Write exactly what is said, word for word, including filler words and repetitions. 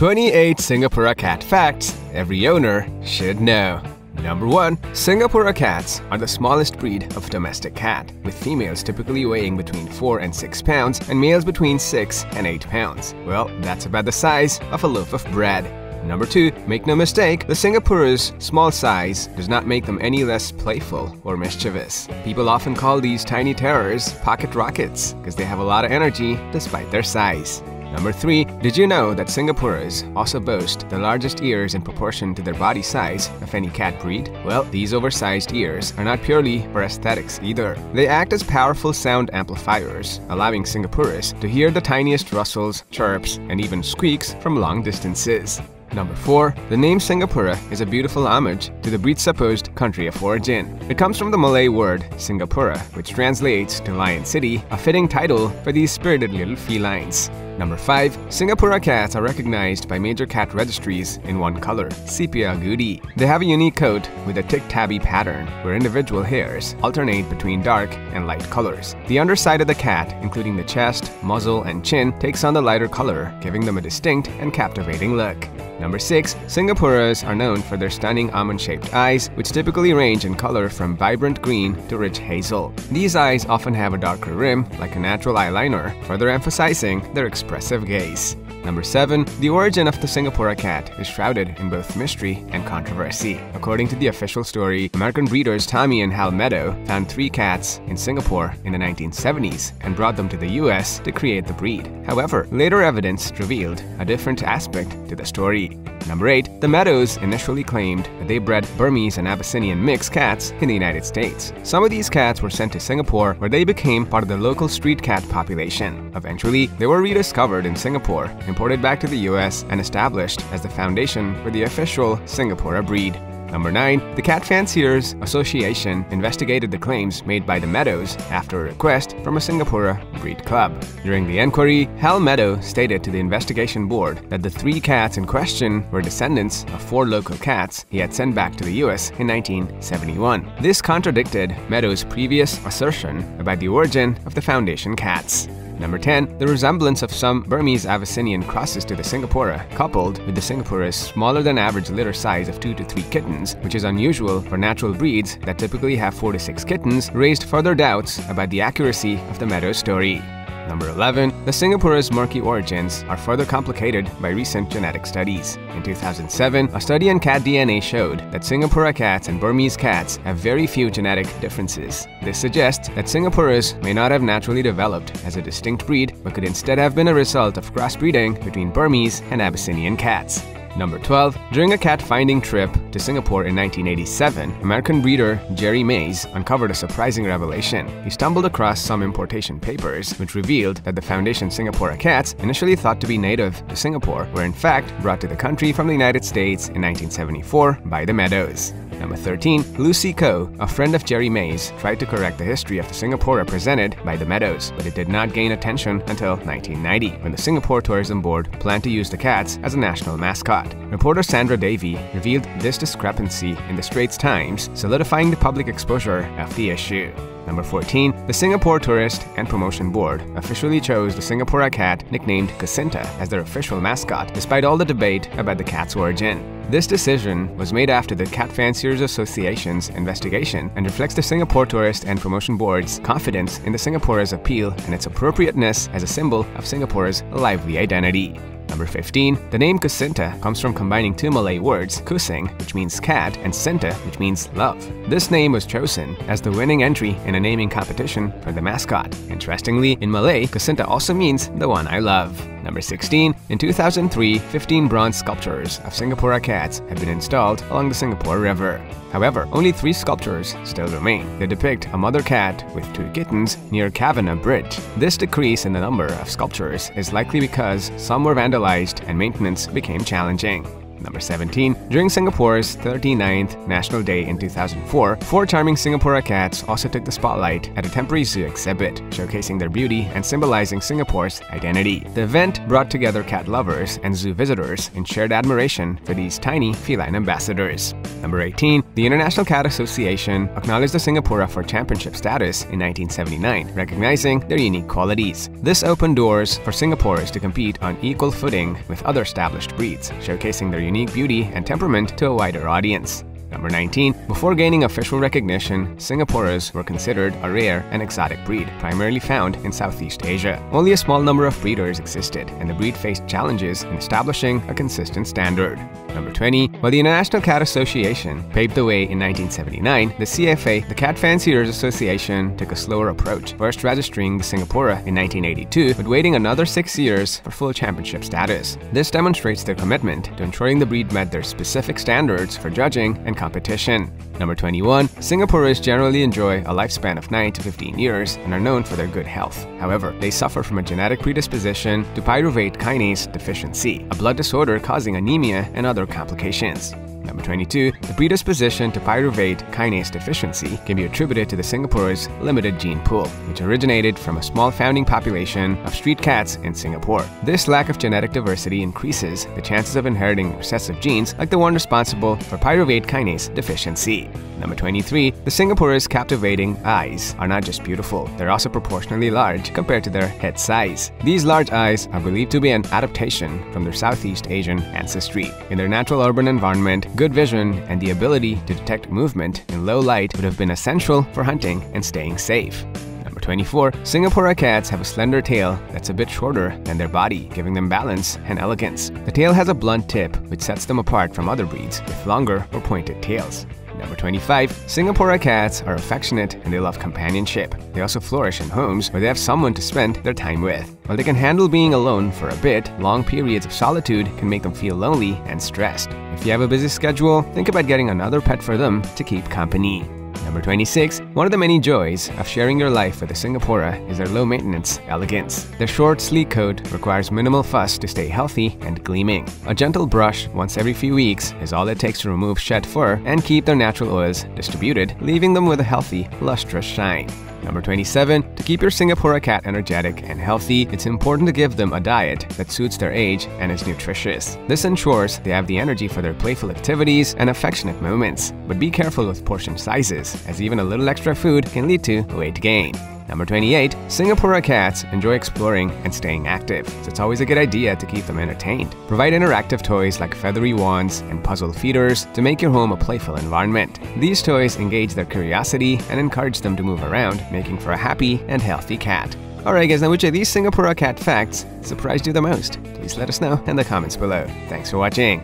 twenty-eight Singapore cat facts every owner should know. Number one. Singapore cats are the smallest breed of domestic cat, with females typically weighing between four and six pounds and males between six and eight pounds. Well, that's about the size of a loaf of bread. Number two. Make no mistake, the Singapore's small size does not make them any less playful or mischievous. People often call these tiny terrors pocket rockets because they have a lot of energy despite their size. Number three. Did you know that Singapores also boast the largest ears in proportion to their body size of any cat breed? Well, these oversized ears are not purely for aesthetics either. They act as powerful sound amplifiers, allowing Singapores to hear the tiniest rustles, chirps, and even squeaks from long distances. Number four. The name Singapura is a beautiful homage to the breed's supposed country of origin. It comes from the Malay word Singapura, which translates to Lion City, a fitting title for these spirited little felines. Number five. Singapura cats are recognized by major cat registries in one color, Sepia Agouti. They have a unique coat with a tic-tabby pattern, where individual hairs alternate between dark and light colors. The underside of the cat, including the chest, muzzle, and chin, takes on the lighter color, giving them a distinct and captivating look. Number six. Singapuras are known for their stunning almond-shaped eyes, which typically range in color from vibrant green to rich hazel. These eyes often have a darker rim, like a natural eyeliner, further emphasizing their expressive gaze. Number seven. The origin of the Singapore cat is shrouded in both mystery and controversy. According to the official story, American breeders Tommy and Hal Meadow found three cats in Singapore in the nineteen seventies and brought them to the U S to create the breed. However, later evidence revealed a different aspect to the story. Number eight. The Meadows initially claimed that they bred Burmese and Abyssinian mixed cats in the United States. Some of these cats were sent to Singapore, where they became part of the local street cat population. Eventually, they were rediscovered in Singapore, imported back to the U S, and established as the foundation for the official Singapore breed. Number nine. The Cat Fanciers Association investigated the claims made by the Meadows after a request from a Singapore breed club. During the inquiry, Hal Meadow stated to the investigation board that the three cats in question were descendants of four local cats he had sent back to the U S in nineteen seventy-one. This contradicted Meadow's previous assertion about the origin of the foundation cats. Number ten. The resemblance of some Burmese-Abyssinian crosses to the Singapura, coupled with the Singapura's smaller-than-average litter size of two to three kittens, which is unusual for natural breeds that typically have four to six kittens, raised further doubts about the accuracy of the Meadow story. Number eleven. The Singapore's murky origins are further complicated by recent genetic studies. In two thousand seven, a study on cat D N A showed that Singapore cats and Burmese cats have very few genetic differences. This suggests that Singapore's may not have naturally developed as a distinct breed, but could instead have been a result of crossbreeding between Burmese and Abyssinian cats. Number twelve. During a cat finding trip to Singapore in nineteen eighty-seven, American breeder Jerry Mays uncovered a surprising revelation. He stumbled across some importation papers which revealed that the foundation Singapore cats, initially thought to be native to Singapore, were in fact brought to the country from the United States in nineteen seventy-four by the Meadows. Number thirteen. Lucy Koh, a friend of Jerry Mays, tried to correct the history of the Singapore presented by the Meadows, but it did not gain attention until nineteen ninety, when the Singapore Tourism Board planned to use the cats as a national mascot. Reporter Sandra Davey revealed this discrepancy in the Straits Times, solidifying the public exposure of the issue. Number fourteen. The Singapore Tourist and Promotion Board officially chose the Singapore cat, nicknamed Kucinta, as their official mascot, despite all the debate about the cat's origin. This decision was made after the Cat Fanciers Association's investigation and reflects the Singapore Tourist and Promotion Board's confidence in the Singapore's appeal and its appropriateness as a symbol of Singapore's lively identity. Number fifteen. The name Kucinta comes from combining two Malay words, kusing, which means cat, and cinta, which means love. This name was chosen as the winning entry in a naming competition for the mascot. Interestingly, in Malay, Kucinta also means the one I love. Number sixteen. In two thousand three, fifteen bronze sculptures of Singapore cats had been installed along the Singapore River. However, only three sculptures still remain. They depict a mother cat with two kittens near Cavenagh Bridge. This decrease in the number of sculptures is likely because some were vandalized and maintenance became challenging. Number seventeen. During Singapore's thirty-ninth National Day in two thousand four, four charming Singapore cats also took the spotlight at a temporary zoo exhibit, showcasing their beauty and symbolizing Singapore's identity. The event brought together cat lovers and zoo visitors in shared admiration for these tiny feline ambassadors. Number eighteen. The International Cat Association acknowledged the Singapura for championship status in nineteen seventy-nine, recognizing their unique qualities. This opened doors for Singaporeans to compete on equal footing with other established breeds, showcasing their unique beauty and temperament to a wider audience. Number nineteen. Before gaining official recognition, Singapuras were considered a rare and exotic breed, primarily found in Southeast Asia. Only a small number of breeders existed, and the breed faced challenges in establishing a consistent standard. Number twenty. While the International Cat Association paved the way in nineteen seventy-nine, the C F A, the Cat Fanciers Association, took a slower approach, first registering the Singapura in nineteen eighty-two, but waiting another six years for full championship status. This demonstrates their commitment to ensuring the breed met their specific standards for judging and competition. Number twenty-one. Singapuras generally enjoy a lifespan of nine to fifteen years and are known for their good health. However, they suffer from a genetic predisposition to pyruvate kinase deficiency, a blood disorder causing anemia and other complications. Number twenty-two. The predisposition to pyruvate kinase deficiency can be attributed to the Singapore's limited gene pool, which originated from a small founding population of street cats in Singapore. This lack of genetic diversity increases the chances of inheriting recessive genes like the one responsible for pyruvate kinase deficiency. Number twenty-three. The Singapore's captivating eyes are not just beautiful, they're also proportionally large compared to their head size. These large eyes are believed to be an adaptation from their Southeast Asian ancestry. In their natural urban environment, good vision and the ability to detect movement in low light would have been essential for hunting and staying safe. Number twenty-four. Singapura cats have a slender tail that's a bit shorter than their body, giving them balance and elegance. The tail has a blunt tip, which sets them apart from other breeds with longer or pointed tails. Number twenty-five. Singapura cats are affectionate and they love companionship. They also flourish in homes where they have someone to spend their time with. While they can handle being alone for a bit, long periods of solitude can make them feel lonely and stressed. If you have a busy schedule, think about getting another pet for them to keep company. Number twenty-six. One of the many joys of sharing your life with a Singapura is their low-maintenance elegance. Their short, sleek coat requires minimal fuss to stay healthy and gleaming. A gentle brush once every few weeks is all it takes to remove shed fur and keep their natural oils distributed, leaving them with a healthy, lustrous shine. Number twenty-seven. To keep your Singapura cat energetic and healthy, it's important to give them a diet that suits their age and is nutritious. This ensures they have the energy for their playful activities and affectionate moments. But be careful with portion sizes, as even a little extra food can lead to weight gain. Number twenty-eight. Singapura cats enjoy exploring and staying active, so it's always a good idea to keep them entertained. Provide interactive toys like feathery wands and puzzle feeders to make your home a playful environment. These toys engage their curiosity and encourage them to move around, making for a happy and healthy cat. Alright guys, now which of these Singapura cat facts surprised you the most? Please let us know in the comments below. Thanks for watching.